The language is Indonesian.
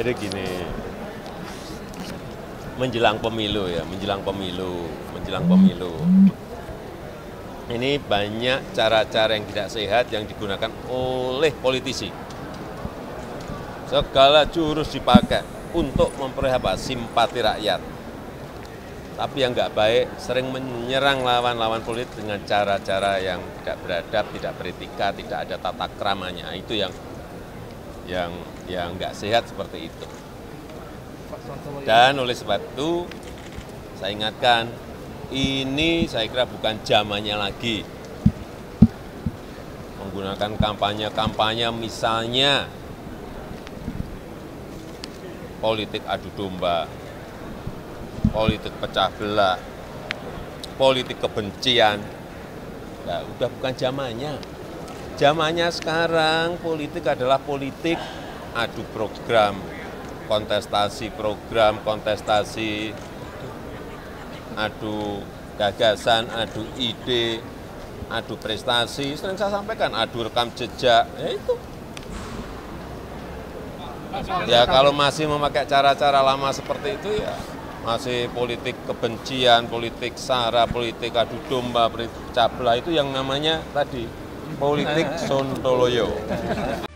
Jadi gini, menjelang pemilu. Ini banyak cara-cara yang tidak sehat yang digunakan oleh politisi. Segala jurus dipakai untuk memperoleh apa? Simpati rakyat. Tapi yang nggak baik sering menyerang lawan-lawan politik dengan cara-cara yang tidak beradab, tidak beretika, tidak ada tata keramanya. Itu yang nggak sehat seperti itu. Dan oleh sebab itu saya ingatkan, ini saya kira bukan zamannya lagi menggunakan kampanye-kampanye misalnya politik adu domba, politik pecah belah, politik kebencian. Nah, udah bukan zamannya. Zamannya sekarang politik adalah politik adu program, kontestasi program, kontestasi adu gagasan, adu ide, adu prestasi. Sering saya sampaikan, adu rekam jejak, ya itu. Ya kalau masih memakai cara-cara lama seperti itu ya masih politik kebencian, politik sara, politik adu domba, politik pecah belah, itu yang namanya tadi politik sontoloyo.